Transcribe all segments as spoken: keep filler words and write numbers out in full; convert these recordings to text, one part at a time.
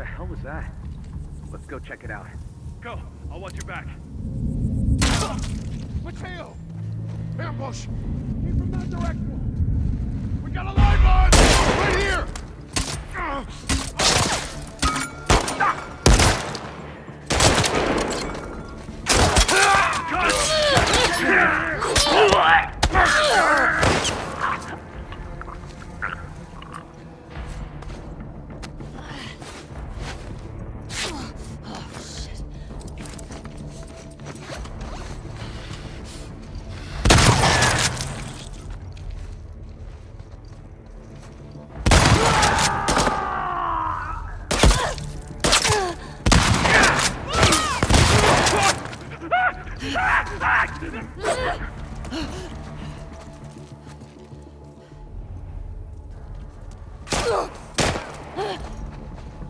the hell was that? Let's go check it out. Go. I'll watch your back. Mateo! Ambush! Came from that direction. We got a live on! Right here! Uh.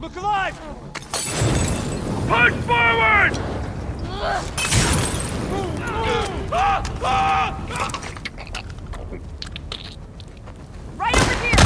Look alive! Push forward! Right over here!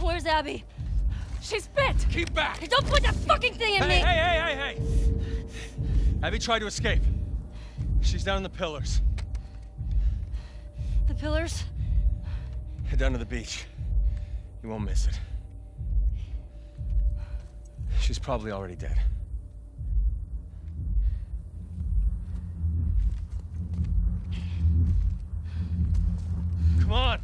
Where's Abby? She's bit! Keep back! Don't put that fucking thing in hey, me! Hey, hey, hey, hey! Abby tried to escape. She's down in the pillars. The pillars? Head down to the beach. You won't miss it. She's probably already dead. Come on!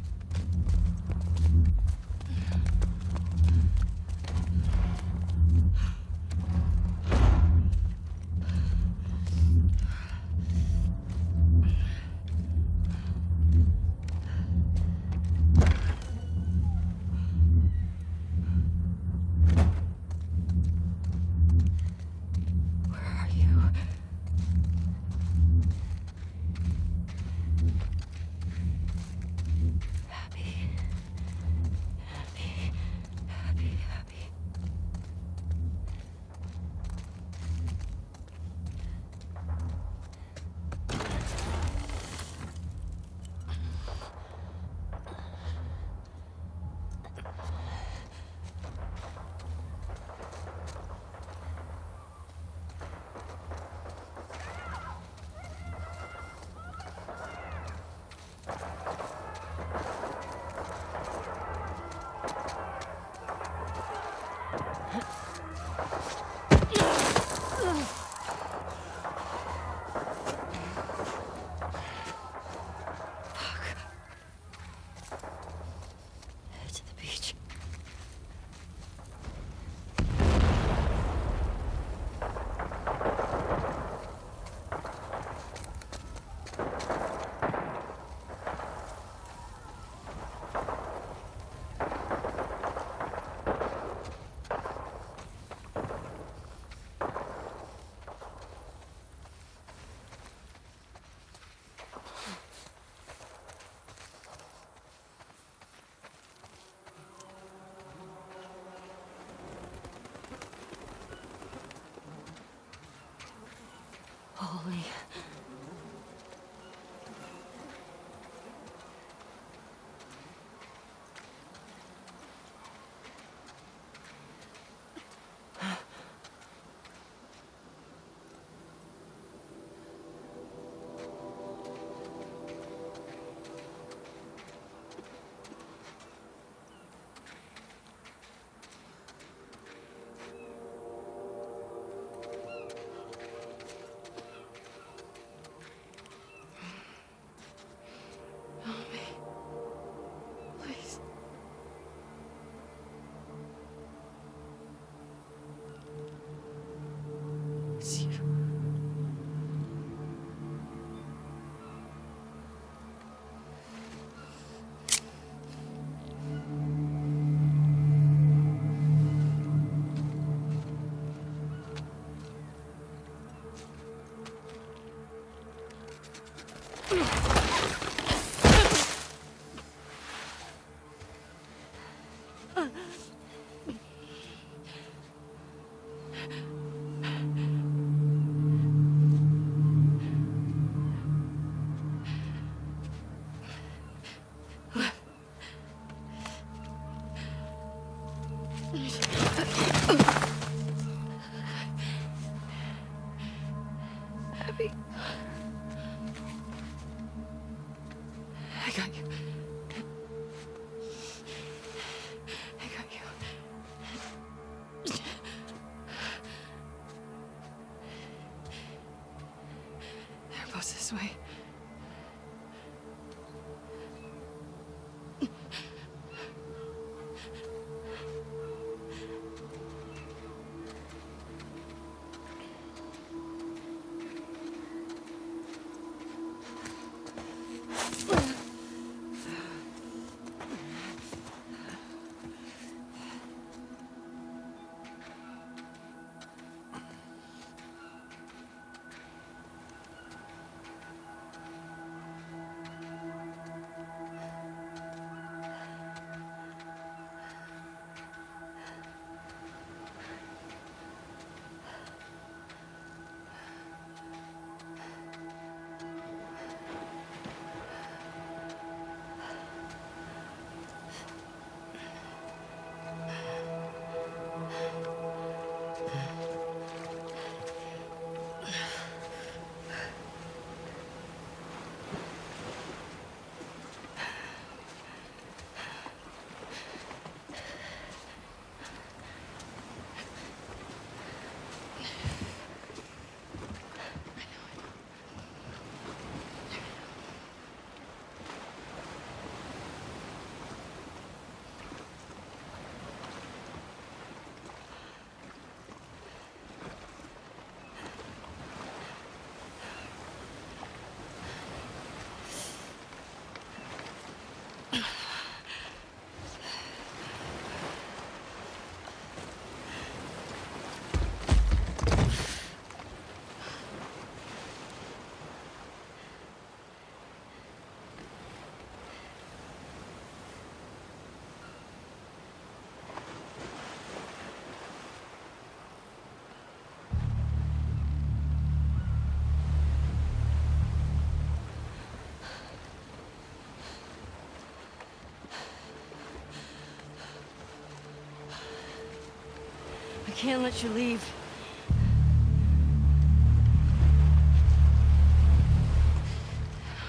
I can't let you leave.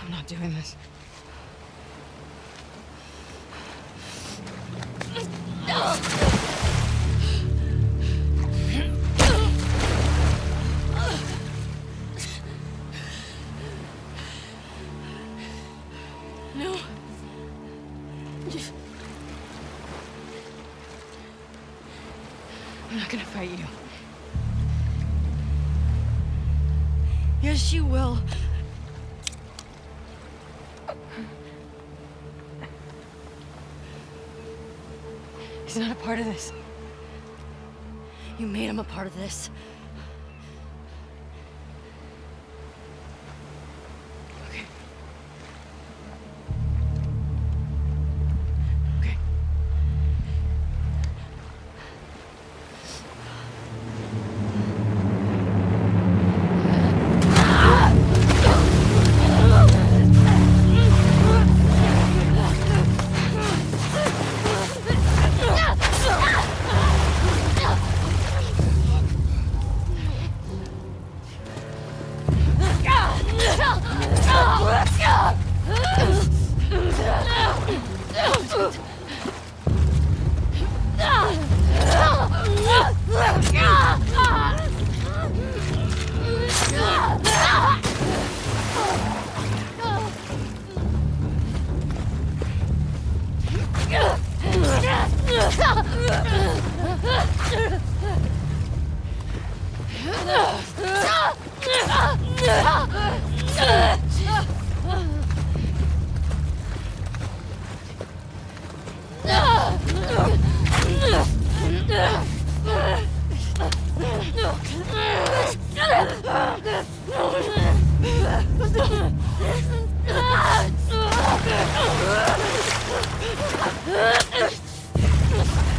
I'm not doing this. You will. He's not a part of this. You made him a part of this. Ugh!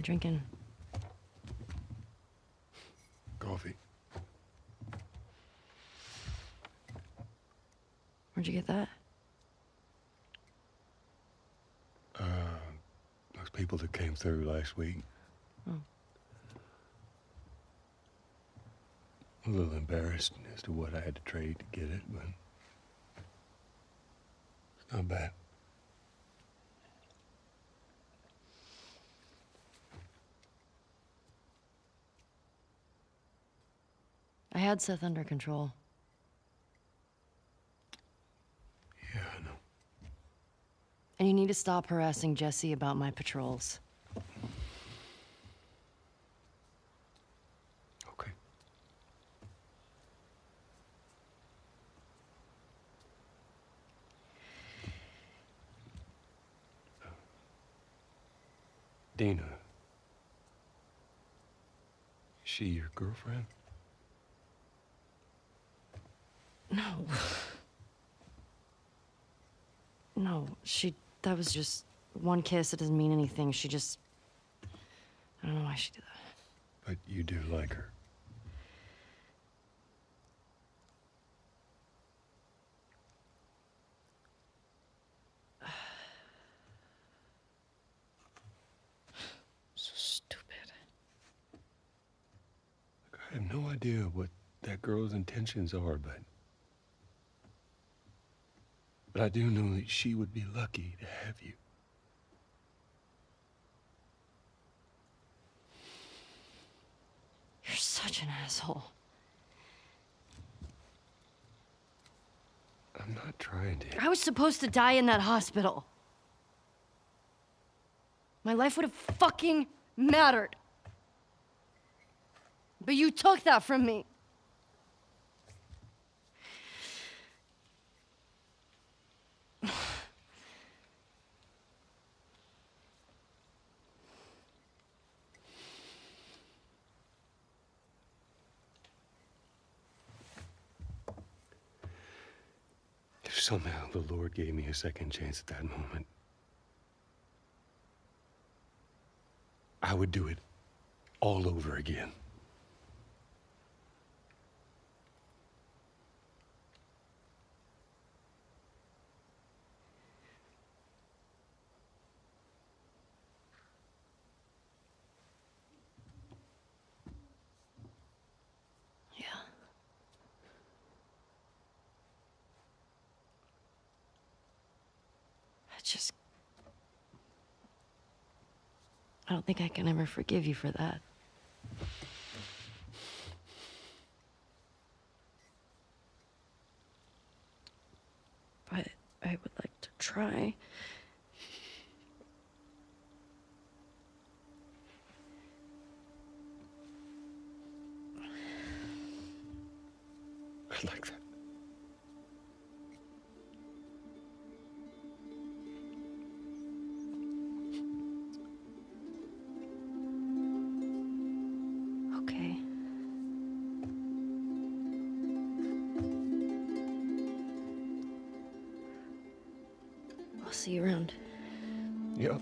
you drinking? Coffee. Where'd you get that? Uh, those people that came through last week. Oh. A little embarrassed as to what I had to trade to get it, but it's not bad. I had Seth under control. Yeah, I know. And you need to stop harassing Jesse about my patrols. Okay. Uh, Dina. Is she your girlfriend? No. No, she... That was just one kiss. It doesn't mean anything. She just... I don't know why she did that. But you do like her. So stupid. Look, I have no idea what that girl's intentions are, but... But I do know that she would be lucky to have you. You're such an asshole. I'm not trying to. I was supposed to die in that hospital. My life would have fucking mattered. But you took that from me. Somehow the Lord gave me a second chance at that moment. I would do it all over again. Just... I don't think I can ever forgive you for that. But I would like to try. I like that. See you around. Yep.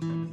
Thank you.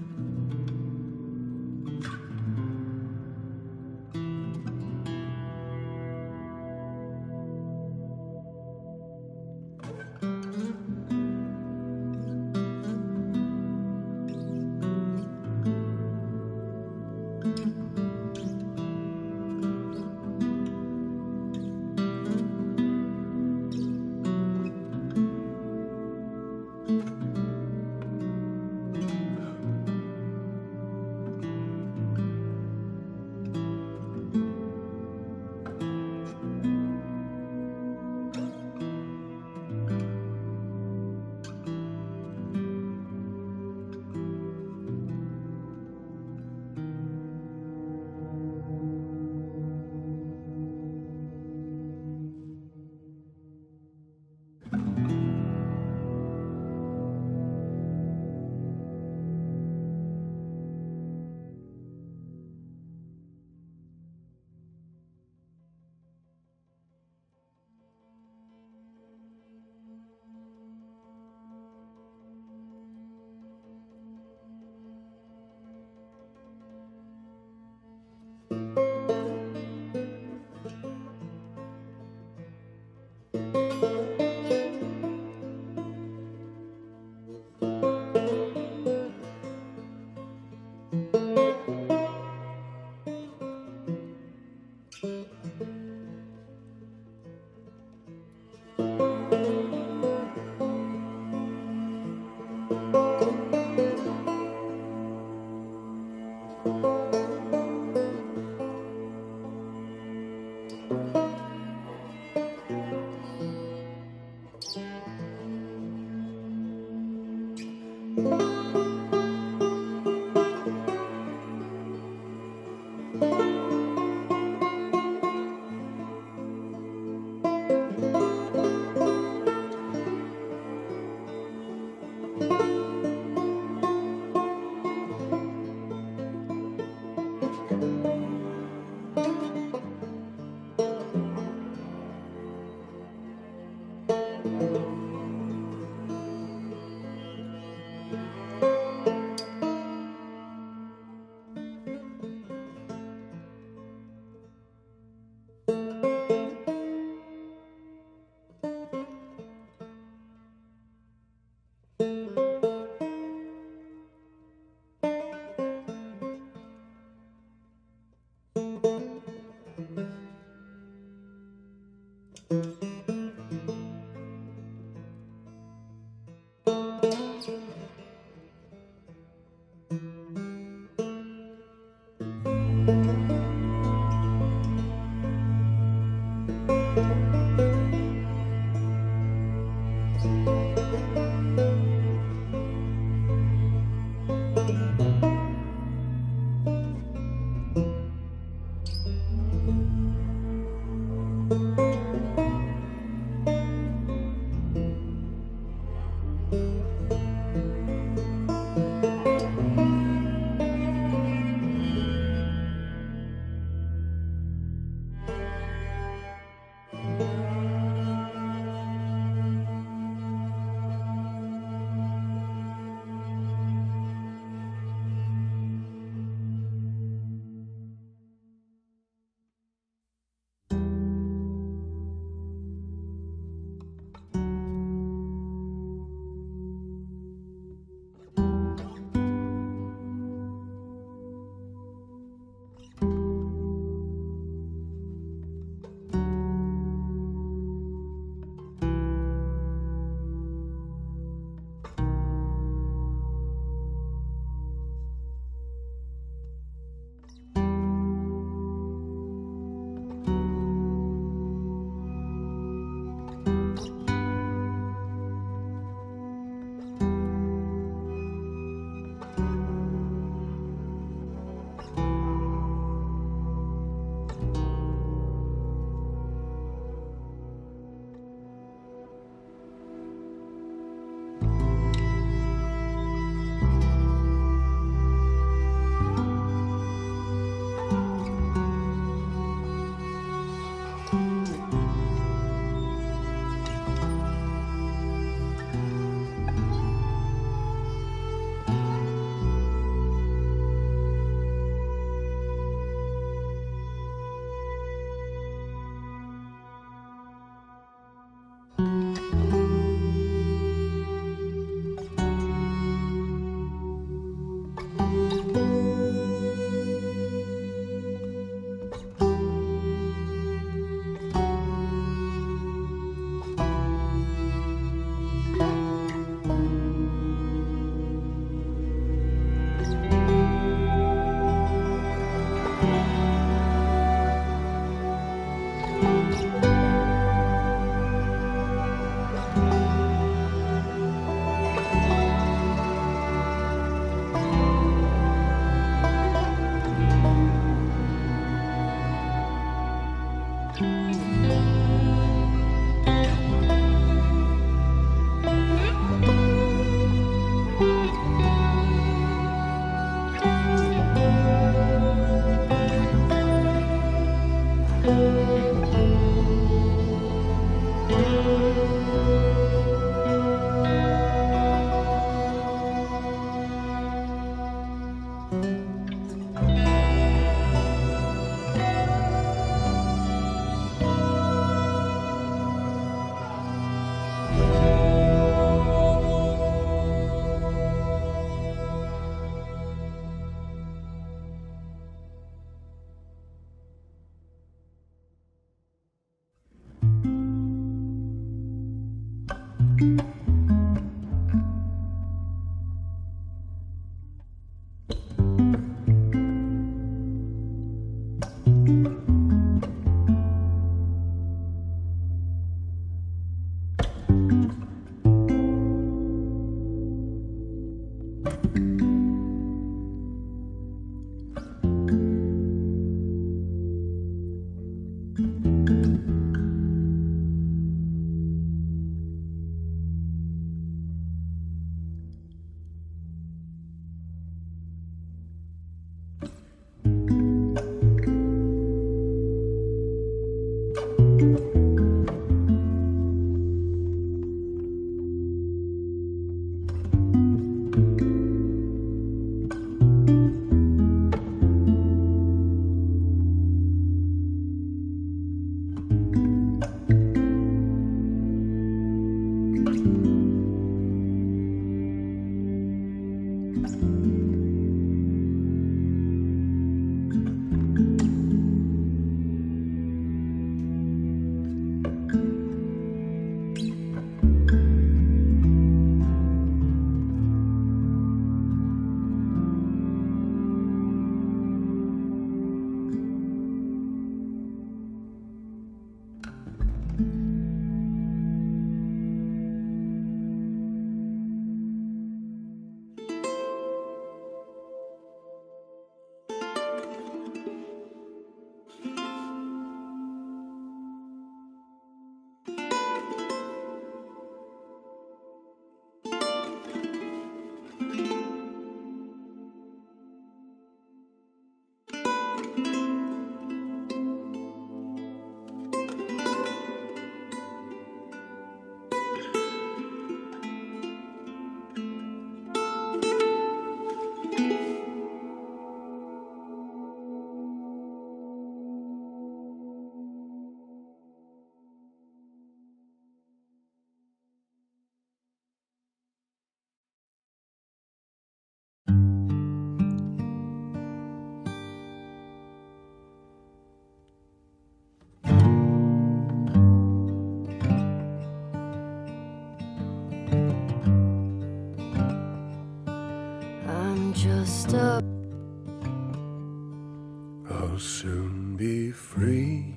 I'll soon be free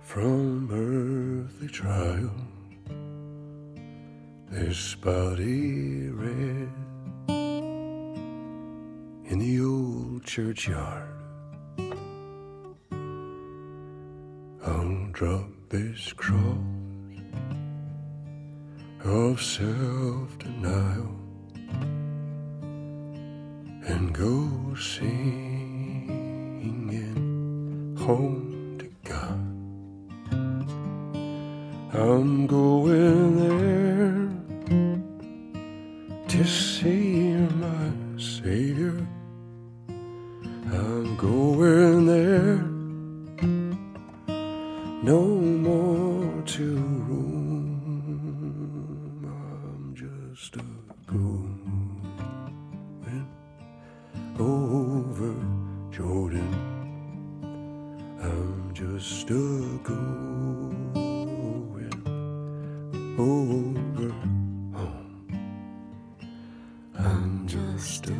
from earthly trial. This body red in the old churchyard. I'll drop this cross of self-denial and go singing home to God. I'm going there to see my Savior. I'm going there, no more to roam. I'm just a ghost over Jordan. I'm just a going over home. I'm just a